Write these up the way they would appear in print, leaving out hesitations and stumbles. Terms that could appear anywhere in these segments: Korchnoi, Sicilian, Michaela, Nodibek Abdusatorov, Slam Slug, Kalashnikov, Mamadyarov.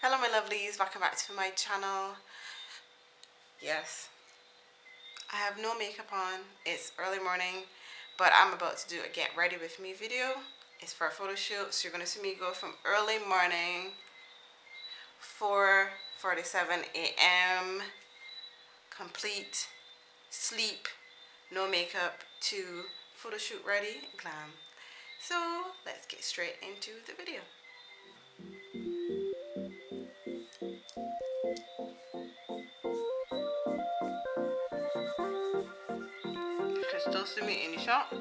Hello my lovelies, welcome back to my channel. Yes, I have no makeup on. It's early morning, but I'm about to do a get ready with me video. It's for a photo shoot, so you're gonna see me go from early morning, 4:47 a.m. complete sleep, no makeup, to photo shoot ready, glam. So let's get straight into the video. You can still see me in the shop.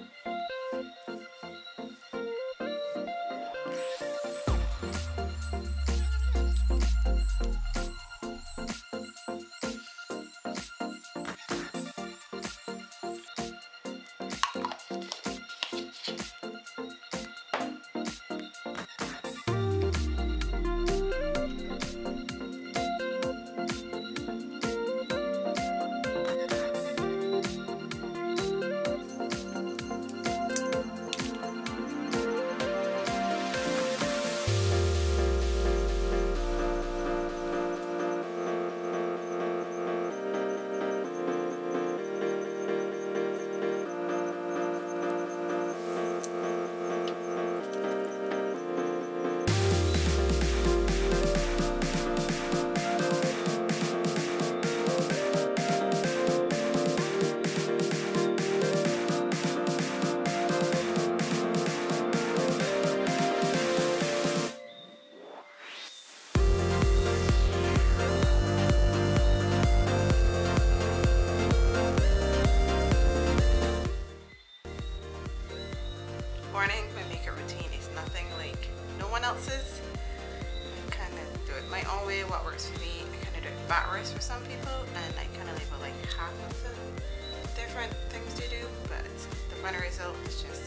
What works for me, I kind of do it backwards for some people, and I kind of label like half of the different things to do, but the final result is just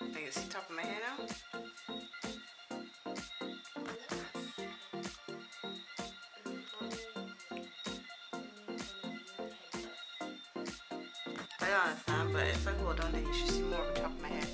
I can see the top of my hair now. I don't understand, but if I go down there, you should see more of the top of my head.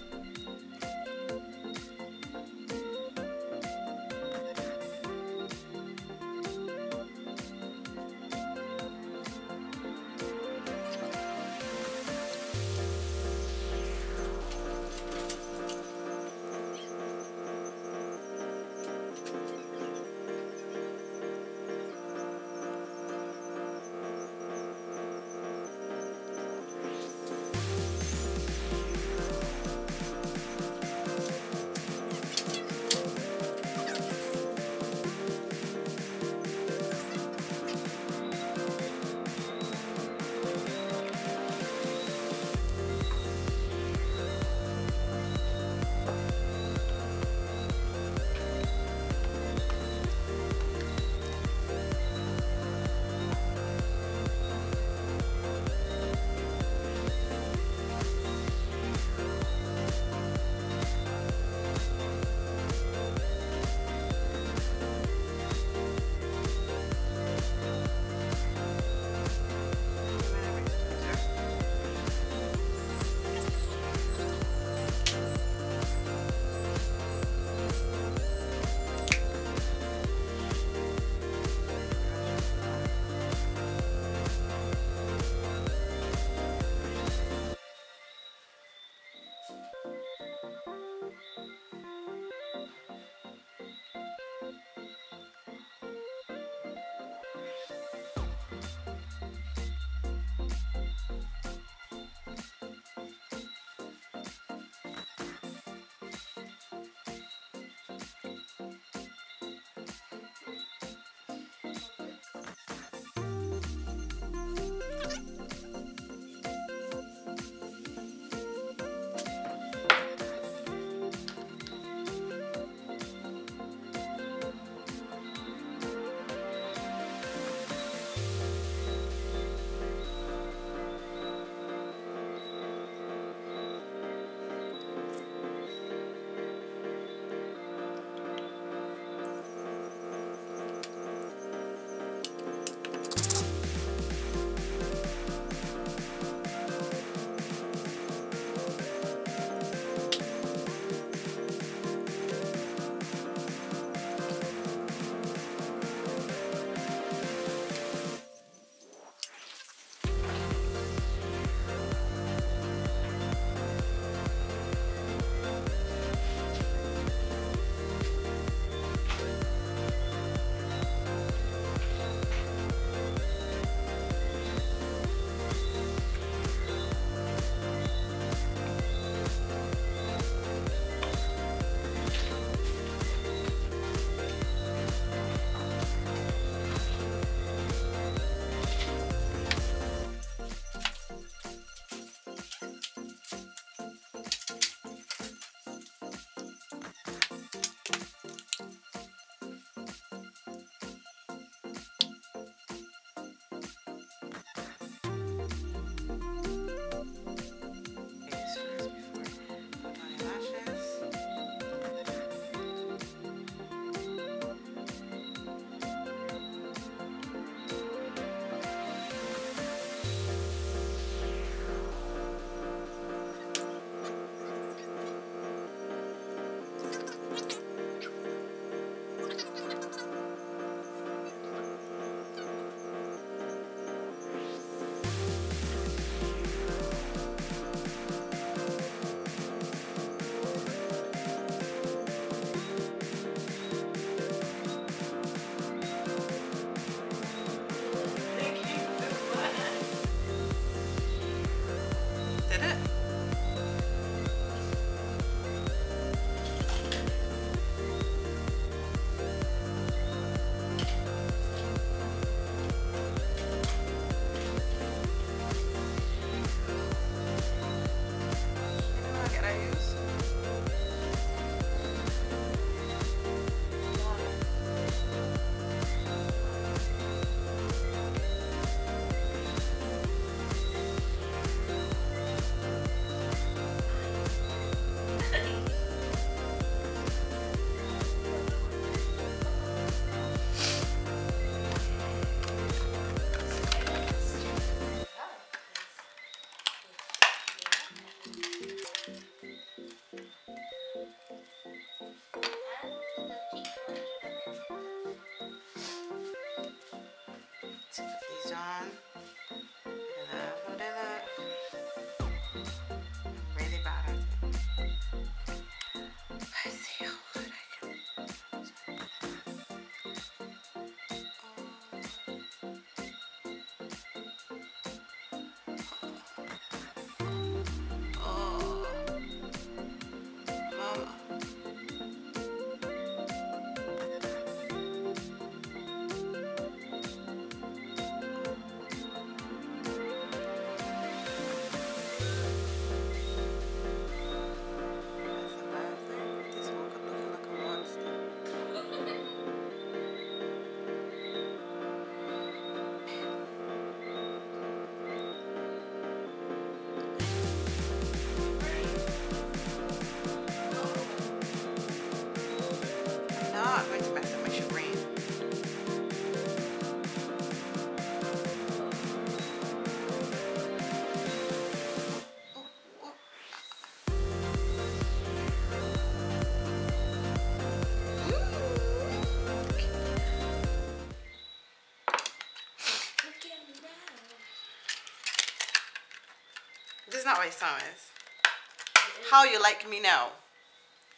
This is not my song is. How You Like Me Now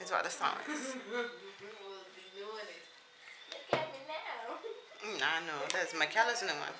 is what the song is. Look at me now. Nah, no, that's Michaela's new one.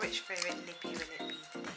Which favorite lippy will it be today?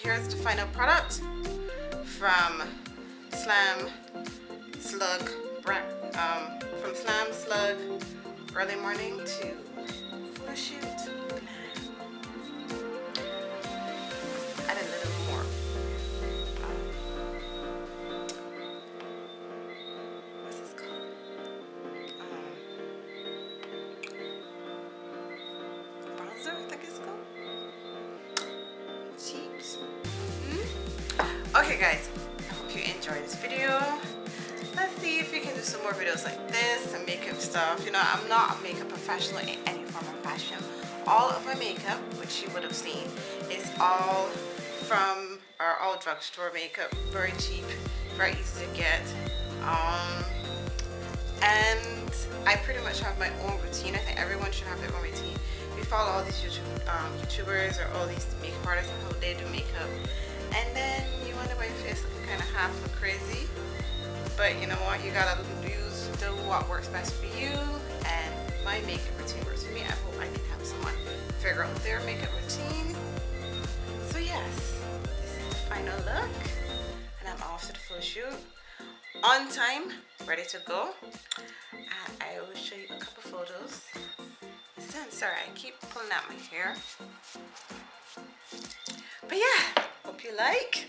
Here's the final product from Slam Slug, from Slam Slug early morning to photo shoot. Add a little more. What's this called? Bronzer, I think it's called. Okay guys, I hope you enjoyed this video. Let's see if we can do some more videos like this and makeup stuff. You know, I'm not a makeup professional in any form of fashion. All of my makeup, which you would have seen, is all from our old drugstore makeup. Very cheap, very easy to get. And I pretty much have my own routine. I think everyone should have their own routine. follow all these YouTubers or all these makeup artists and how they do makeup, and then you wonder why your face looking kind of half look crazy. But you know what, you gotta use do what works best for you, and my makeup routine works for me. I hope I can help someone figure out their makeup routine. So yes, this is the final look, and I'm off to the photo shoot. On time, ready to go. I will show you a couple photos. Sorry, I keep pulling out my hair. But yeah, hope you like.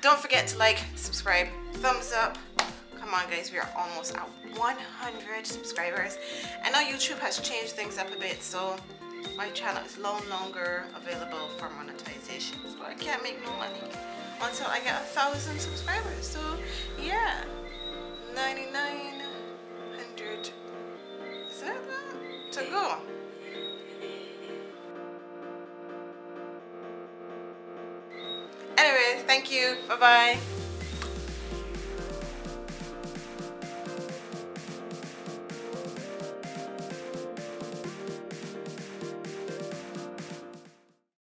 Don't forget to like, subscribe, thumbs up. Come on guys, we are almost at 100 subscribers. I know YouTube has changed things up a bit, so my channel is no longer available for monetization. So I can't make no money until I get 1,000 subscribers. So yeah, 9,900. Is that to go? Anyways, thank you. Bye-bye.